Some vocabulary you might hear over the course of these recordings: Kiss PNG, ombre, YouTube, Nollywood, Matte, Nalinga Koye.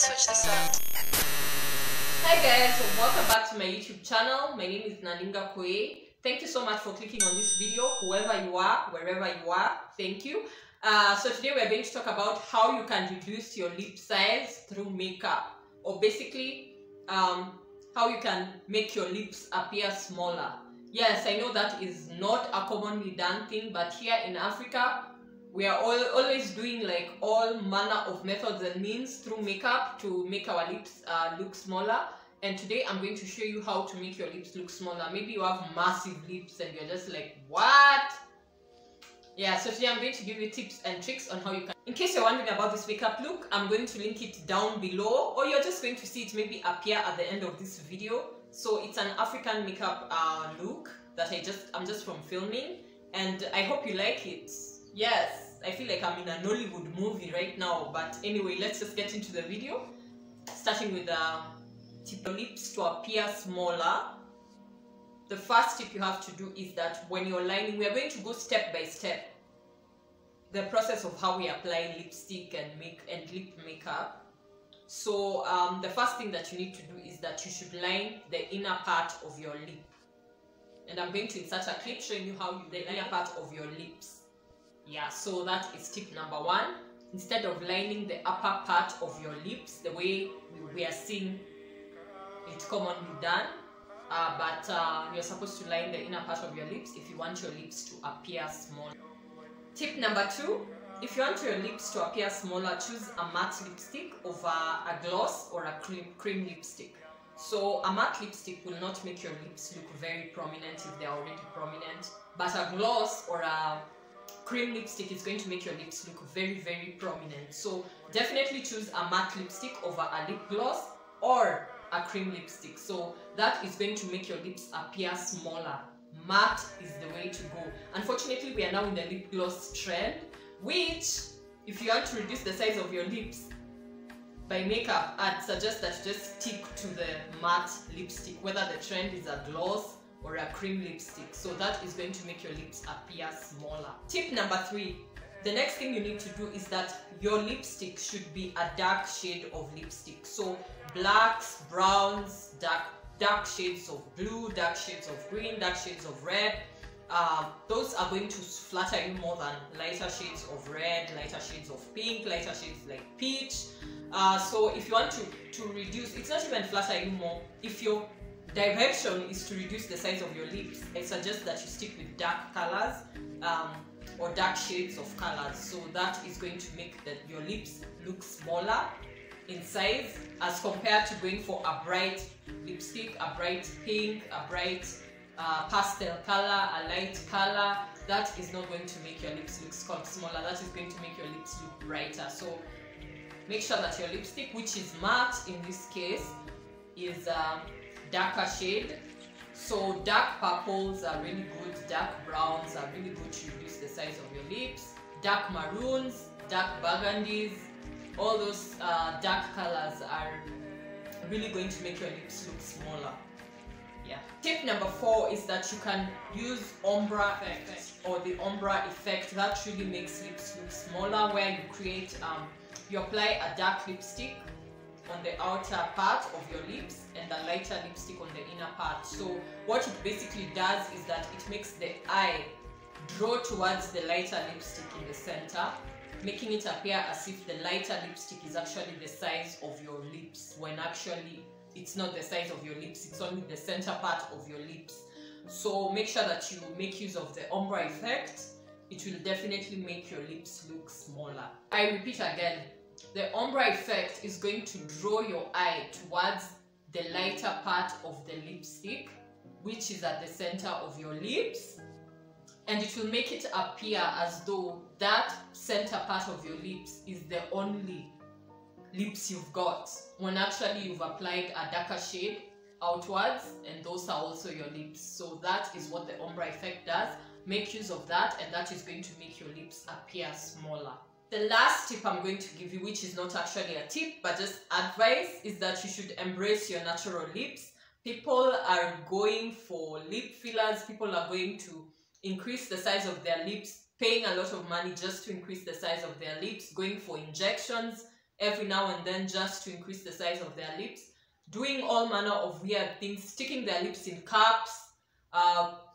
Let's switch this up. Hi guys, welcome back to my YouTube channel. My name is Nalinga Koye. Thank you so much for clicking on this video, whoever you are, wherever you are. Thank you. So today we are going to talk about how you can reduce your lip size through makeup, or basically how you can make your lips appear smaller. Yes, I know that is not a commonly done thing, but here in Africa we are always doing like all manner of methods and means through makeup to make our lips look smaller. And today I'm going to show you how to make your lips look smaller. Maybe you have massive lips and you're just like, what? Yeah, so today I'm going to give you tips and tricks on how you can. In case you're wondering about this makeup look, I'm going to link it down below, or you're just going to see it maybe appear at the end of this video. So it's an African makeup look that I'm just from filming, and I hope you like it. Yes, I feel like I'm in a Nollywood movie right now, but anyway, let's just get into the video. Starting with tip your lips to appear smaller. The first tip you have to do is that when you're lining, we are going to go step by step. The process of how we apply lipstick and lip makeup. So the first thing that you need to do is that you should line the inner part of your lip. And I'm going to insert a clip showing you how you line the inner part of your lips. Yeah, so that is tip number one. Instead of lining the upper part of your lips the way we are seeing it commonly done, you're supposed to line the inner part of your lips if you want your lips to appear smaller. Tip number two, if you want your lips to appear smaller, choose a matte lipstick over a gloss or a cream lipstick. So a matte lipstick will not make your lips look very prominent if they are already prominent, but a gloss or a cream lipstick is going to make your lips look very, very prominent. So definitely choose a matte lipstick over a lip gloss or a cream lipstick. So that is going to make your lips appear smaller. Matte is the way to go. Unfortunately, we are now in the lip gloss trend, which if you want to reduce the size of your lips by makeup, I'd suggest that you just stick to the matte lipstick, whether the trend is a gloss or a cream lipstick. So that is going to make your lips appear smaller. Tip number three, the next thing you need to do is that your lipstick should be a dark shade of lipstick. So blacks, browns, dark shades of blue, dark shades of green, dark shades of red. Those are going to flatter you more than lighter shades of red, lighter shades of pink, lighter shades like peach. So if you want to reduce, it's not even flatter you more. If you're direction is to reduce the size of your lips, I suggest that you stick with dark colors or dark shades of colors. So that is going to make your lips look smaller in size as compared to going for a bright lipstick, a bright pink, a bright pastel color, a light color. That is not going to make your lips look smaller. That is going to make your lips look brighter. So make sure that your lipstick, which is matte in this case, is darker shade. So dark purples are really good, dark browns are really good to reduce the size of your lips, dark maroons, dark burgundies, all those dark colors are really going to make your lips look smaller. Yeah. Tip number four is that you can use ombre effect or the ombre effect. That really makes lips look smaller, where you create you apply a dark lipstick on the outer part of your lips and a lighter lipstick on the inner part. So what it basically does is that it makes the eye draw towards the lighter lipstick in the center, making it appear as if the lighter lipstick is actually the size of your lips, when actually it's not the size of your lips, it's only the center part of your lips. So make sure that you make use of the ombre effect. It will definitely make your lips look smaller. I repeat again, the ombre effect is going to draw your eye towards the lighter part of the lipstick, which is at the center of your lips, and it will make it appear as though that center part of your lips is the only lips you've got, when actually you've applied a darker shade outwards and those are also your lips. So that is what the ombre effect does. Make use of that, and that is going to make your lips appear smaller. The last tip I'm going to give you, which is not actually a tip but just advice, is that you should embrace your natural lips. People are going for lip fillers. People are going to increase the size of their lips, paying a lot of money just to increase the size of their lips, going for injections every now and then just to increase the size of their lips, doing all manner of weird things, sticking their lips in cups,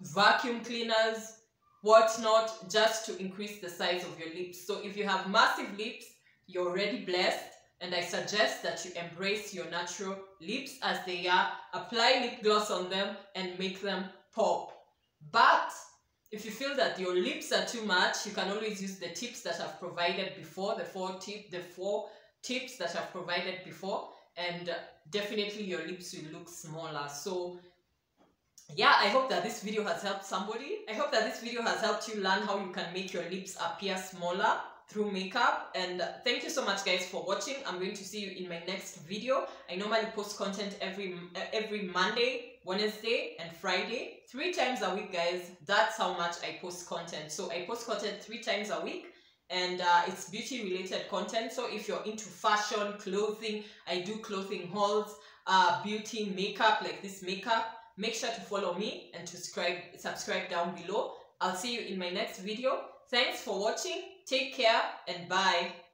vacuum cleaners, whatnot, just to increase the size of your lips. So if you have massive lips, you're already blessed, and I suggest that you embrace your natural lips as they are, apply lip gloss on them and make them pop. But if you feel that your lips are too much, you can always use the tips that I've provided before, the four tips that I've provided before, and definitely your lips will look smaller. So yeah, I hope that this video has helped somebody. I hope that this video has helped you learn how you can make your lips appear smaller through makeup. And thank you so much guys for watching. I'm going to see you in my next video. I normally post content every Monday, Wednesday and Friday, 3 times a week guys. That's how much I post content. So I post content 3 times a week, and it's beauty related content. So if you're into fashion, clothing, I do clothing hauls, beauty, makeup, like this makeup, make sure to follow me and to subscribe down below. I'll see you in my next video. Thanks for watching. Take care and bye.